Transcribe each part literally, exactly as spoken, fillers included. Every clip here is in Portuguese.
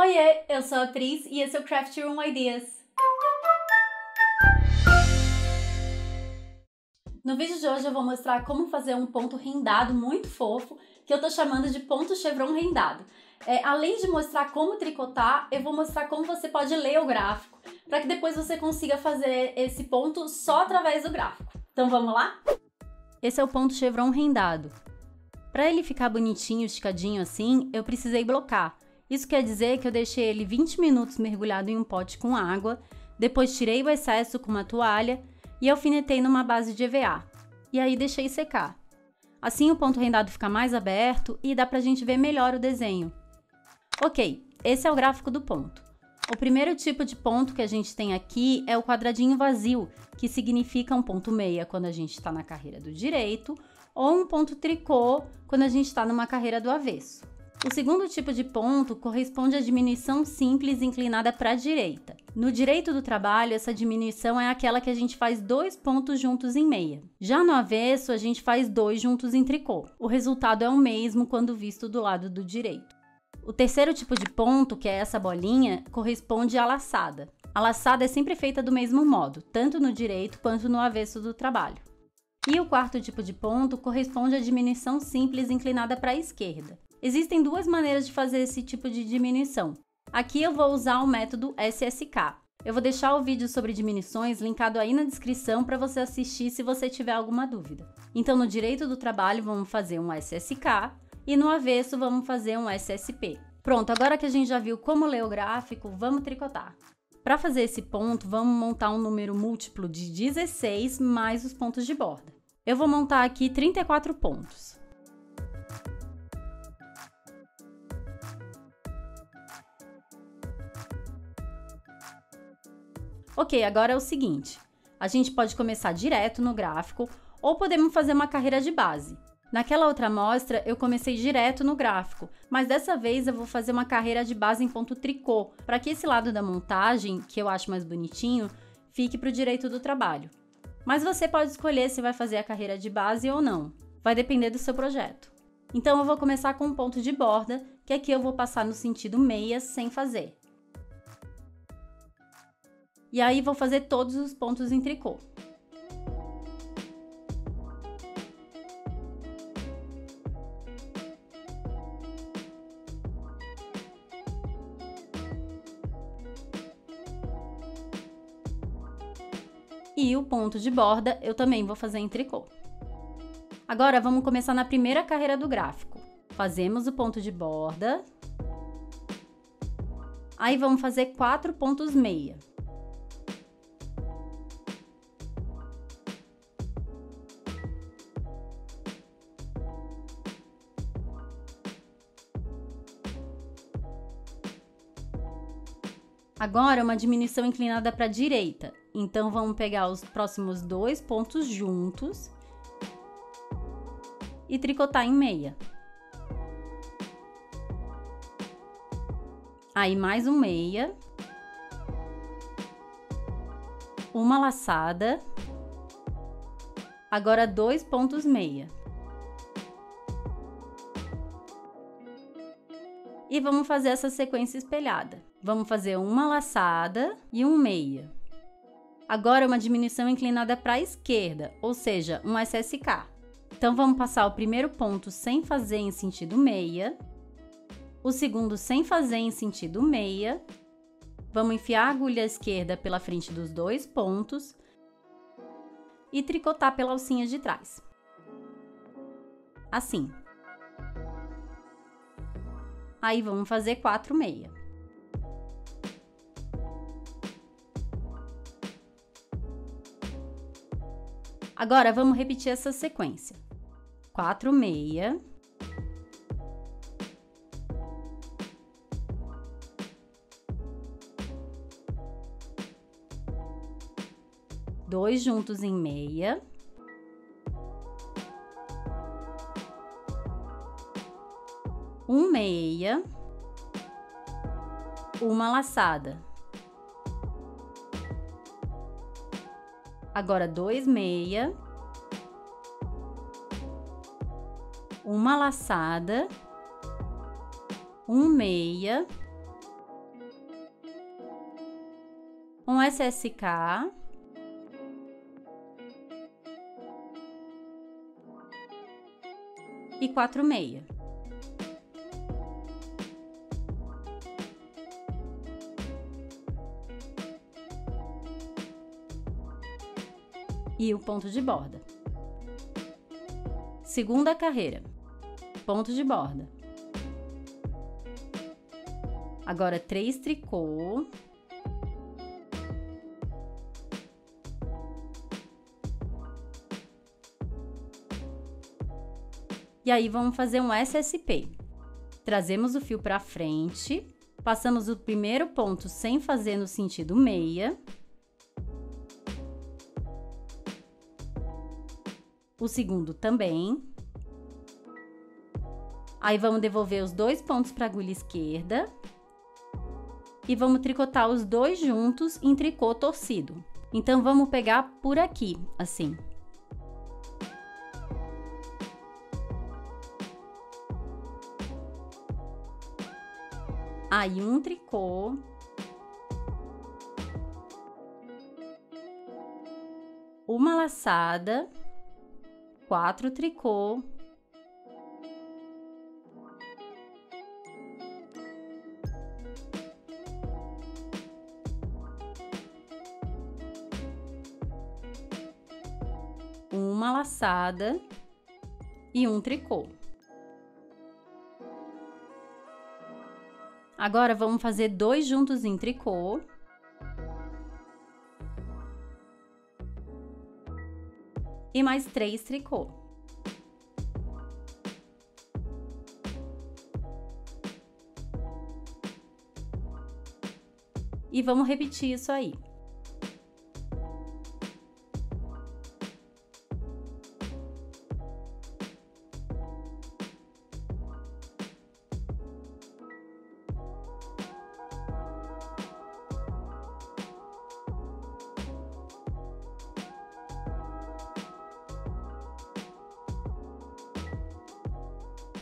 Oiê, eu sou a Pris e esse é o Craft Room Ideas. No vídeo de hoje eu vou mostrar como fazer um ponto rendado muito fofo, que eu tô chamando de ponto chevron rendado. É, além de mostrar como tricotar, eu vou mostrar como você pode ler o gráfico, para que depois você consiga fazer esse ponto só através do gráfico. Então vamos lá? Esse é o ponto chevron rendado. Para ele ficar bonitinho, esticadinho assim, eu precisei blocar. Isso quer dizer que eu deixei ele vinte minutos mergulhado em um pote com água, depois tirei o excesso com uma toalha e alfinetei numa base de E V A, e aí deixei secar. Assim o ponto rendado fica mais aberto e dá pra gente ver melhor o desenho. Ok, esse é o gráfico do ponto. O primeiro tipo de ponto que a gente tem aqui é o quadradinho vazio, que significa um ponto meia quando a gente está na carreira do direito, ou um ponto tricô quando a gente está numa carreira do avesso. O segundo tipo de ponto corresponde à diminuição simples inclinada para a direita. No direito do trabalho, essa diminuição é aquela que a gente faz dois pontos juntos em meia. Já no avesso, a gente faz dois juntos em tricô. O resultado é o mesmo quando visto do lado do direito. O terceiro tipo de ponto, que é essa bolinha, corresponde à laçada. A laçada é sempre feita do mesmo modo, tanto no direito quanto no avesso do trabalho. E o quarto tipo de ponto corresponde à diminuição simples inclinada para a esquerda. Existem duas maneiras de fazer esse tipo de diminuição. Aqui eu vou usar o método S S K. Eu vou deixar o vídeo sobre diminuições linkado aí na descrição para você assistir se você tiver alguma dúvida. Então no direito do trabalho vamos fazer um S S K e no avesso vamos fazer um S S P. Pronto, agora que a gente já viu como ler o gráfico, vamos tricotar. Para fazer esse ponto vamos montar um número múltiplo de dezesseis mais os pontos de borda. Eu vou montar aqui trinta e quatro pontos. Ok, agora é o seguinte, a gente pode começar direto no gráfico ou podemos fazer uma carreira de base. Naquela outra amostra eu comecei direto no gráfico, mas dessa vez eu vou fazer uma carreira de base em ponto tricô, para que esse lado da montagem, que eu acho mais bonitinho, fique para o direito do trabalho. Mas você pode escolher se vai fazer a carreira de base ou não, vai depender do seu projeto. Então eu vou começar com um ponto de borda, que aqui eu vou passar no sentido meia sem fazer. E aí vou fazer todos os pontos em tricô. E o ponto de borda eu também vou fazer em tricô. Agora vamos começar na primeira carreira do gráfico. Fazemos o ponto de borda. Aí vamos fazer quatro pontos meia. Agora uma diminuição inclinada para a direita, então vamos pegar os próximos dois pontos juntos e tricotar em meia. Aí mais um meia, uma laçada, agora dois pontos meia. E vamos fazer essa sequência espelhada. Vamos fazer uma laçada e um meia. Agora uma diminuição inclinada para a esquerda, ou seja, um S S K. Então vamos passar o primeiro ponto sem fazer em sentido meia, o segundo sem fazer em sentido meia, vamos enfiar a agulha esquerda pela frente dos dois pontos e tricotar pela alcinha de trás. Assim. Aí vamos fazer quatro meia. Agora vamos repetir essa sequência. Quatro meia. Dois juntos em meia. Um meia. Uma laçada. Agora dois meia, uma laçada, um meia, um S S K, e quatro meia. E o ponto de borda. Segunda carreira, ponto de borda. Agora três tricô. E aí vamos fazer um S S P. Trazemos o fio para frente, passamos o primeiro ponto sem fazer no sentido meia, o segundo também. Aí vamos devolver os dois pontos para a agulha esquerda e vamos tricotar os dois juntos em tricô torcido. Então vamos pegar por aqui, assim. Aí um tricô, uma laçada, quatro tricô, uma laçada e um tricô. Agora vamos fazer dois juntos em tricô. E mais três tricô. E vamos repetir isso aí.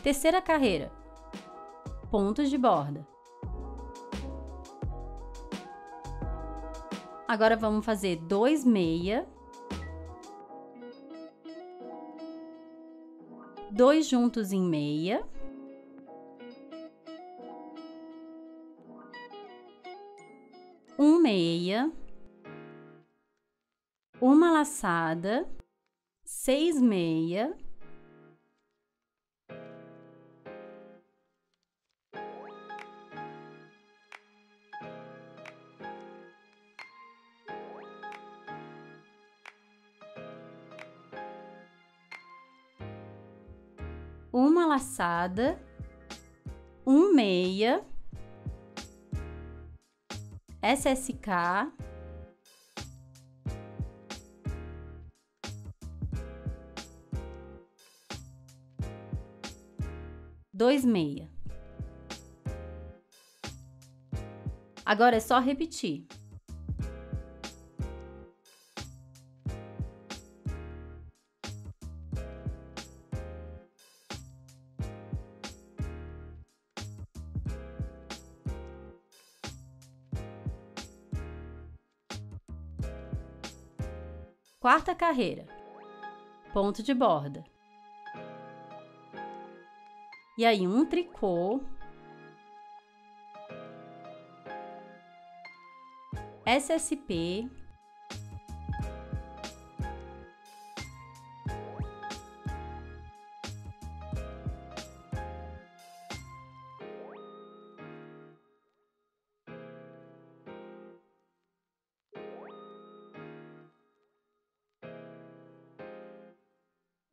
Terceira carreira, pontos de borda. Agora vamos fazer dois meia, dois juntos em meia, um meia, uma laçada, seis meia, uma laçada, um meia, S S K, dois meia. Agora é só repetir. Quarta carreira, ponto de borda. E aí um tricô, S S P,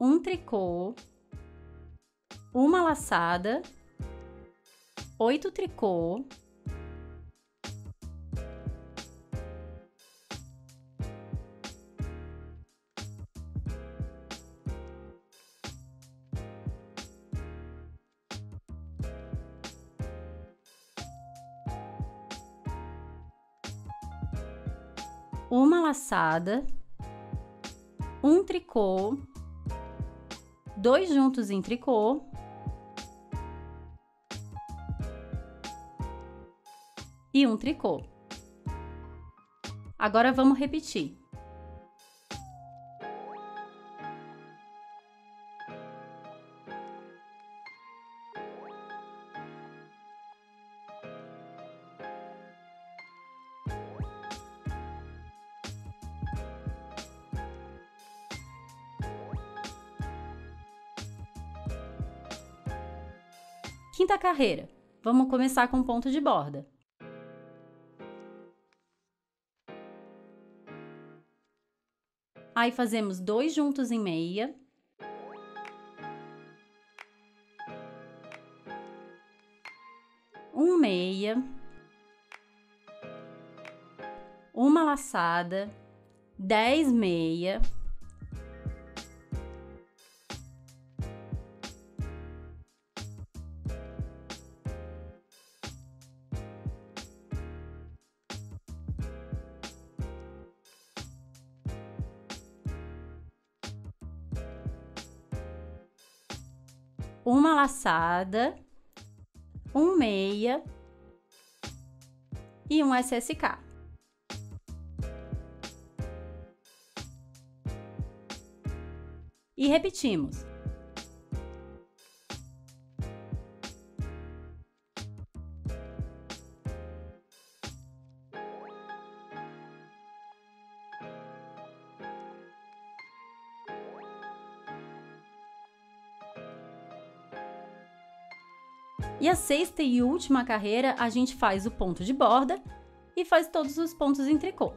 um tricô, uma laçada, oito tricô, uma laçada, um tricô, dois juntos em tricô, e um tricô. Agora vamos repetir. Quinta carreira. Vamos começar com ponto de borda. Aí fazemos dois juntos em meia. Um meia. Uma laçada. Dez meia. Uma laçada, um meia e um S S K. E repetimos. E a sexta e última carreira, a gente faz o ponto de borda e faz todos os pontos em tricô.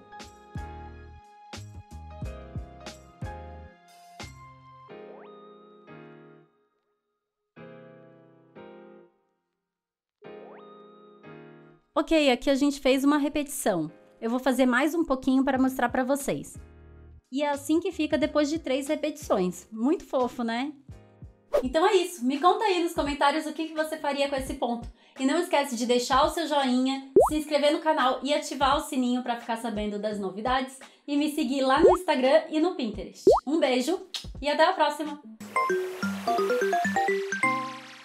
Ok, aqui a gente fez uma repetição. Eu vou fazer mais um pouquinho para mostrar para vocês. E é assim que fica depois de três repetições. Muito fofo, né? Então é isso, me conta aí nos comentários o que você faria com esse ponto. E não esquece de deixar o seu joinha, se inscrever no canal e ativar o sininho para ficar sabendo das novidades e me seguir lá no Instagram e no Pinterest. Um beijo e até a próxima!